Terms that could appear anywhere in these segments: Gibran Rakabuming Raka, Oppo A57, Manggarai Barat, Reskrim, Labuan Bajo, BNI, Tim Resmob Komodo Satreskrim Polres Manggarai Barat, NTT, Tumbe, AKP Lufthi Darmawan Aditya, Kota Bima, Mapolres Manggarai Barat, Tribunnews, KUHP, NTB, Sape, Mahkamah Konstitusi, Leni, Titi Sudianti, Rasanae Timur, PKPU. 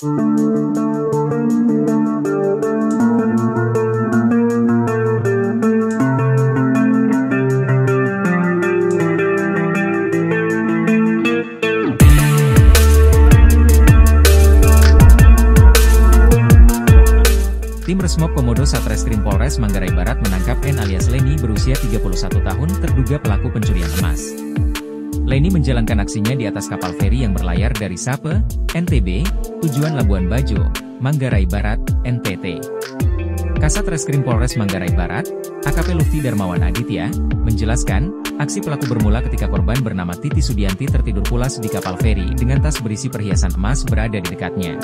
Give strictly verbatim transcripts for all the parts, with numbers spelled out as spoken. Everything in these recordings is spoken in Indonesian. Tim Resmob Komodo Satreskrim Polres Manggarai Barat menangkap N alias Leni berusia tiga puluh satu tahun terduga pelaku pencurian emas. Leni menjalankan aksinya di atas kapal feri yang berlayar dari Sape, N T B, tujuan Labuan Bajo, Manggarai Barat, N T T. Kasat Reskrim Polres Manggarai Barat, A K P Lufthi Darmawan Aditya, menjelaskan, aksi pelaku bermula ketika korban bernama Titi Sudianti tertidur pulas di kapal feri dengan tas berisi perhiasan emas berada di dekatnya.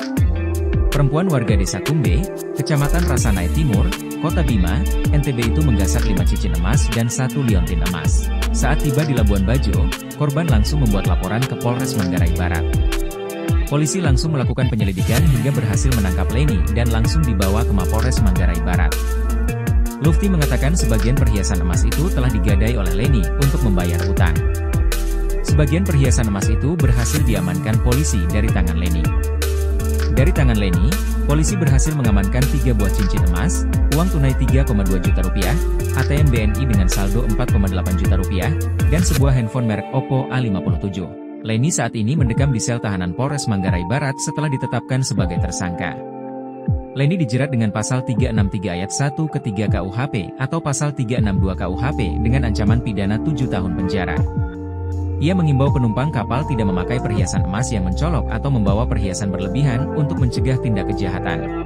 Perempuan warga desa Tumbe, kecamatan Rasanae Timur, Kota Bima, N T B itu menggasak lima cincin emas dan satu liontin emas. Saat tiba di Labuan Bajo, korban langsung membuat laporan ke Polres Manggarai Barat. Polisi langsung melakukan penyelidikan hingga berhasil menangkap Leni dan langsung dibawa ke Mapolres Manggarai Barat. Lufthi mengatakan sebagian perhiasan emas itu telah digadai oleh Leni untuk membayar hutang. Sebagian perhiasan emas itu berhasil diamankan polisi dari tangan Leni. Dari tangan Leni, polisi berhasil mengamankan tiga buah cincin emas, uang tunai tiga koma dua juta rupiah, A T M B N I dengan saldo empat koma delapan juta rupiah, dan sebuah handphone merek Oppo A lima puluh tujuh. Leni saat ini mendekam di sel tahanan Polres Manggarai Barat setelah ditetapkan sebagai tersangka. Leni dijerat dengan pasal tiga enam tiga ayat satu ke tiga K U H P atau pasal tiga enam dua K U H P dengan ancaman pidana tujuh tahun penjara. Ia mengimbau penumpang kapal tidak memakai perhiasan emas yang mencolok atau membawa perhiasan berlebihan untuk mencegah tindak kejahatan.